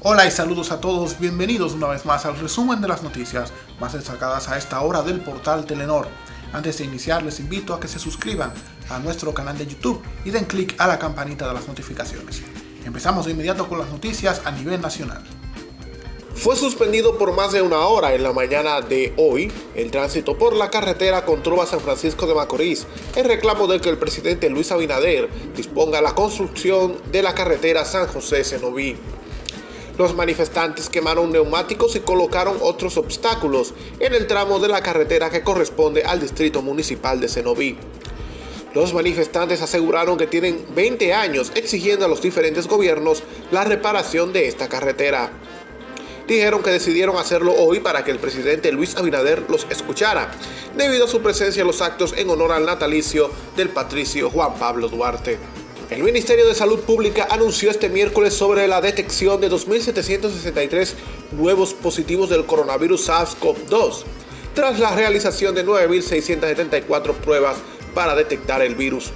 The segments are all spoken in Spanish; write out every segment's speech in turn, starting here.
Hola y saludos a todos, bienvenidos una vez más al resumen de las noticias más destacadas a esta hora del portal Telenor. Antes de iniciar les invito a que se suscriban a nuestro canal de YouTube y den clic a la campanita de las notificaciones. Empezamos de inmediato con las noticias a nivel nacional. Fue suspendido por más de una hora en la mañana de hoy el tránsito por la carretera Controba San Francisco de Macorís en reclamo de que el presidente Luis Abinader disponga la construcción de la carretera San José-Cenoví. Los manifestantes quemaron neumáticos y colocaron otros obstáculos en el tramo de la carretera que corresponde al distrito municipal de Cenoví. Los manifestantes aseguraron que tienen 20 años exigiendo a los diferentes gobiernos la reparación de esta carretera. Dijeron que decidieron hacerlo hoy para que el presidente Luis Abinader los escuchara, debido a su presencia en los actos en honor al natalicio del patricio Juan Pablo Duarte. El Ministerio de Salud Pública anunció este miércoles sobre la detección de 2.763 nuevos positivos del coronavirus SARS-CoV-2, tras la realización de 9.674 pruebas para detectar el virus.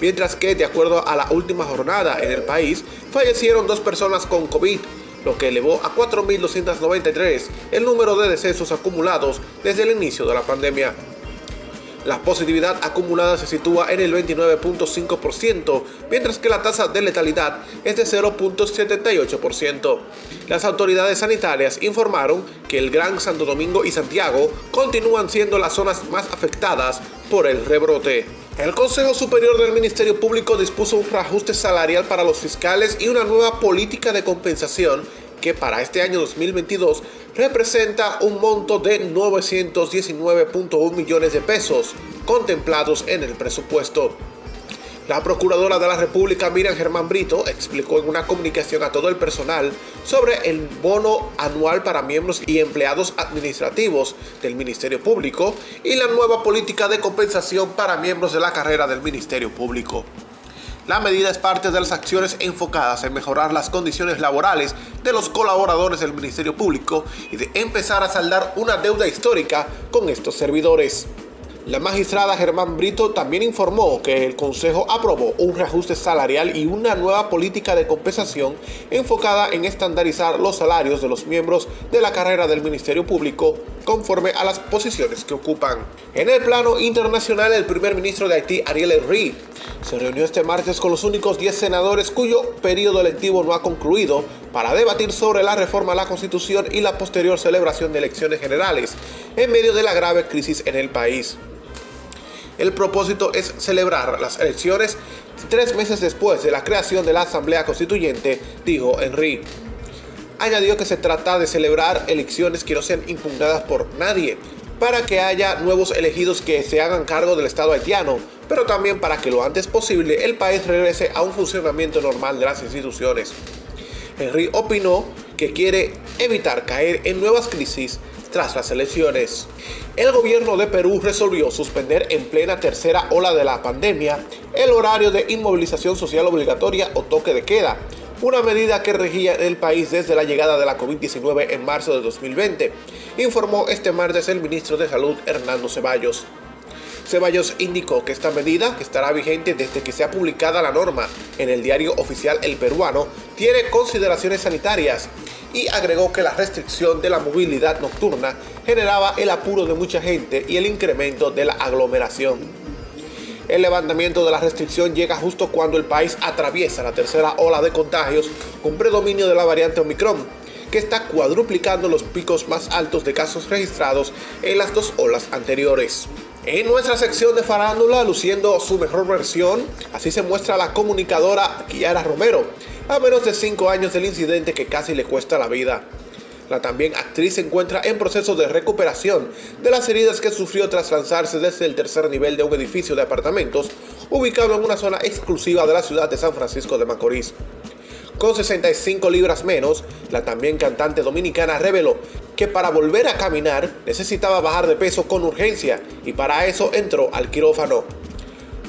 Mientras que, de acuerdo a la última jornada en el país, fallecieron 2 personas con COVID, lo que elevó a 4.293 el número de decesos acumulados desde el inicio de la pandemia. La positividad acumulada se sitúa en el 29.5%, mientras que la tasa de letalidad es de 0.78%. Las autoridades sanitarias informaron que el Gran Santo Domingo y Santiago continúan siendo las zonas más afectadas por el rebrote. El Consejo Superior del Ministerio Público dispuso un reajuste salarial para los fiscales y una nueva política de compensación que para este año 2022 representa un monto de 919.1 millones de pesos contemplados en el presupuesto. La Procuradora de la República, Miriam Germán Brito, explicó en una comunicación a todo el personal sobre el bono anual para miembros y empleados administrativos del Ministerio Público y la nueva política de compensación para miembros de la carrera del Ministerio Público. La medida es parte de las acciones enfocadas en mejorar las condiciones laborales de los colaboradores del Ministerio Público y de empezar a saldar una deuda histórica con estos servidores. La magistrada Germán Brito también informó que el Consejo aprobó un reajuste salarial y una nueva política de compensación enfocada en estandarizar los salarios de los miembros de la carrera del Ministerio Público conforme a las posiciones que ocupan. En el plano internacional, el primer ministro de Haití, Ariel Henry, se reunió este martes con los únicos 10 senadores cuyo periodo electivo no ha concluido para debatir sobre la reforma a la Constitución y la posterior celebración de elecciones generales en medio de la grave crisis en el país. El propósito es celebrar las elecciones 3 meses después de la creación de la Asamblea Constituyente, dijo Henry. Añadió que se trata de celebrar elecciones que no sean impugnadas por nadie, para que haya nuevos elegidos que se hagan cargo del Estado haitiano, pero también para que lo antes posible el país regrese a un funcionamiento normal de las instituciones. Henry opinó que quiere evitar caer en nuevas crisis tras las elecciones. El gobierno de Perú resolvió suspender en plena tercera ola de la pandemia el horario de inmovilización social obligatoria o toque de queda, una medida que regía el país desde la llegada de la COVID-19 en marzo de 2020, informó este martes el ministro de Salud Hernando Cevallos. Ceballos indicó que esta medida, que estará vigente desde que sea publicada la norma en el diario oficial El Peruano, tiene consideraciones sanitarias y agregó que la restricción de la movilidad nocturna generaba el apuro de mucha gente y el incremento de la aglomeración. El levantamiento de la restricción llega justo cuando el país atraviesa la tercera ola de contagios con predominio de la variante Omicron, que está cuadruplicando los picos más altos de casos registrados en las 2 olas anteriores. En nuestra sección de farándula, luciendo su mejor versión, así se muestra la comunicadora Kiara Romero, a menos de 5 años del incidente que casi le cuesta la vida. La también actriz se encuentra en proceso de recuperación de las heridas que sufrió tras lanzarse desde el tercer nivel de un edificio de apartamentos ubicado en una zona exclusiva de la ciudad de San Francisco de Macorís. Con 65 libras menos, la también cantante dominicana reveló que para volver a caminar necesitaba bajar de peso con urgencia y para eso entró al quirófano.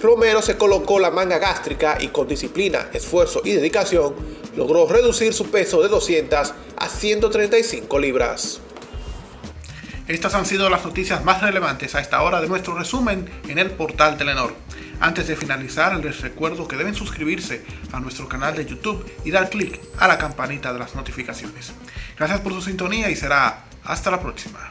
Romero se colocó la manga gástrica y con disciplina, esfuerzo y dedicación logró reducir su peso de 200 a 135 libras. Estas han sido las noticias más relevantes a esta hora de nuestro resumen en el portal Telenor. Antes de finalizar, les recuerdo que deben suscribirse a nuestro canal de YouTube y dar clic a la campanita de las notificaciones. Gracias por su sintonía y será hasta la próxima.